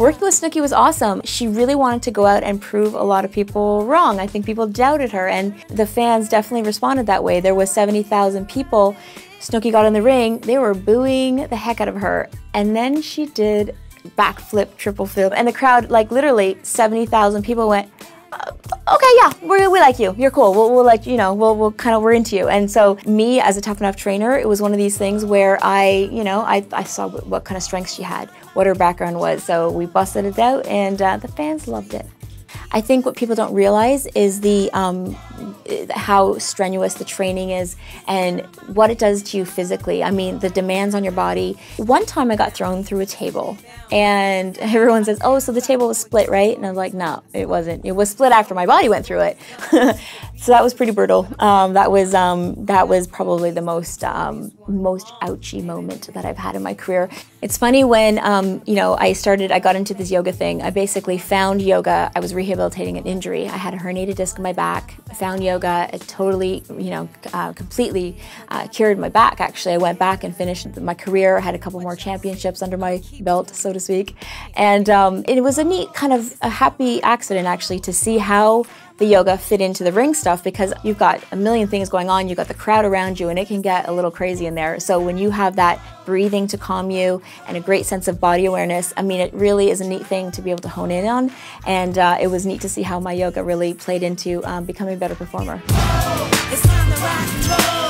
Working with Snooki was awesome. She really wanted to go out and prove a lot of people wrong. I think people doubted her, and the fans definitely responded that way. There was 70,000 people. Snooki got in the ring. They were booing the heck out of her. And then she did backflip, triple flip, and the crowd, like literally 70,000 people went, okay, yeah, we like you. You're cool. We'll like, you know, we're into you. And so me as a Tough Enough trainer, it was one of these things where I saw what kind of strengths she had, what her background was. So we busted it out, and the fans loved it. I think what people don't realize is the how strenuous the training is and what it does to you physically. I mean, the demands on your body. One time I got thrown through a table, and everyone says, oh, so the table was split, right? And I was like, no, it wasn't. It was split after my body went through it. So that was pretty brutal. That was probably the most ouchy moment that I've had in my career. It's funny when I got into this yoga thing. I basically found yoga. I was rehabilitating an injury. I had a herniated disc in my back. I found yoga. It totally, completely cured my back. Actually, I went back and finished my career. I had a couple more championships under my belt, so to speak. And it was a neat kind of a happy accident, actually, to see how the yoga fit into the ring stuff, because you've got a million things going on, you've got the crowd around you, and it can get a little crazy in there. So when you have that breathing to calm you and a great sense of body awareness, I mean, it really is a neat thing to be able to hone in on. And it was neat to see how my yoga really played into becoming a better performer. Oh, it's time to rock and roll.